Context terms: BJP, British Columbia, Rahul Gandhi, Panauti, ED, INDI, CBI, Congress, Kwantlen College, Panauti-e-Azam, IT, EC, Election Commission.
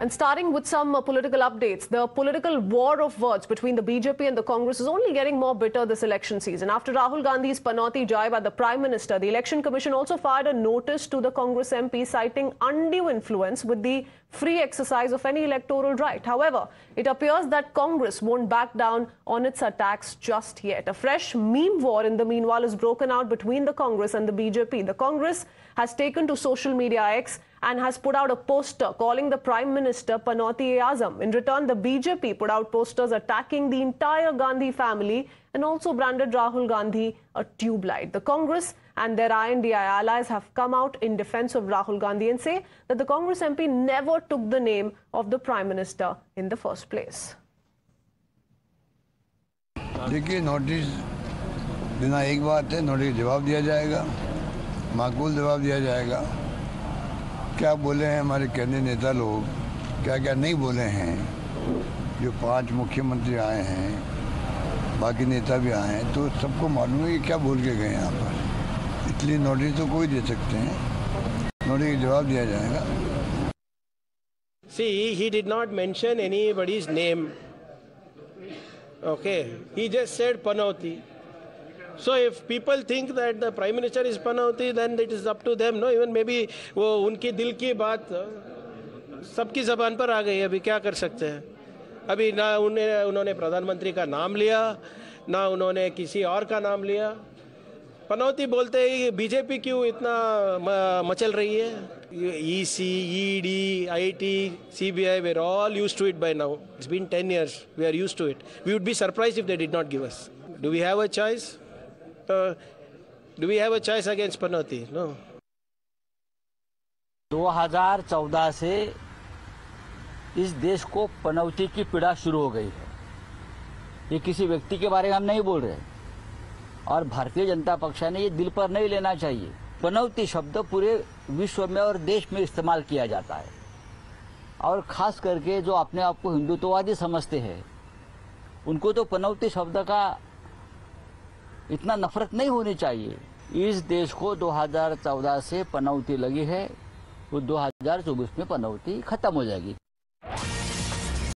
And starting with some political updates, the political war of words between the BJP and the Congress is only getting more bitter this election season. After Rahul Gandhi's Panauti jibe at the Prime Minister, the Election Commission also fired a notice to the Congress MP citing undue influence with the free exercise of any electoral right. However, it appears that Congress won't back down on its attacks just yet. A fresh meme war in the meanwhile is broken out between the Congress and the BJP. The Congress has taken to social media X and has put out a poster calling the Prime Minister Panauti-e-Azam. In return, the BJP put out posters attacking the entire Gandhi family and also branded Rahul Gandhi a tube light. The Congress and their INDI allies have come out in defense of Rahul Gandhi and say that the Congress MP never took the name of the Prime Minister in the first place. देखिए, notice देना एक बात है, notice जवाब दिया जाएगा, माकूल जवाब दिया जाएगा। क्या बोले हैं हमारे कैबिनेट नेता लोग, क्या क्या नहीं बोले हैं। जो 5 मुख्यमंत्री आए हैं, बाकी नेता भी आए हैं, तो सबको मालूम है कि क्या बोल के गए यहाँ पर। इसलिए नोटिस तो कोई दे सकते हैं, नोटिस जवाब दिया जाएगा। See, he did not mention anybody's name. Okay, he just said Panauti. So if people think that the Prime Minister is Panauti, then it is up to them. No, even maybe वो उनके दिल की बात सबकी ज़बान पर आ गई है, अभी क्या कर सकते हैं। अभी ना उन्होंने प्रधानमंत्री का नाम लिया, ना उन्होंने किसी और का नाम लिया। पनौती बोलते ही बीजेपी क्यों इतना मचल रही है। EC, ED, IT, CBI, we're all used to it by now. It's been 10 years. We are used to it. We would be surprised if they did not give us. Do we have a choice? Do we have a choice against Panauti? No. 2014 से इस देश को पनौती की पीड़ा शुरू हो गई है। ये किसी व्यक्ति के बारे में हम नहीं बोल रहे और भारतीय जनता पक्ष ने ये दिल पर नहीं लेना चाहिए। पनौती शब्द पूरे विश्व में और देश में इस्तेमाल किया जाता है और खास करके जो अपने आप को हिंदुत्ववादी समझते हैं उनको तो पनौती शब्द का इतना नफरत नहीं होनी चाहिए। इस देश को 2014 से पनौती लगी है, वो 2024 में पनौती खत्म हो जाएगी।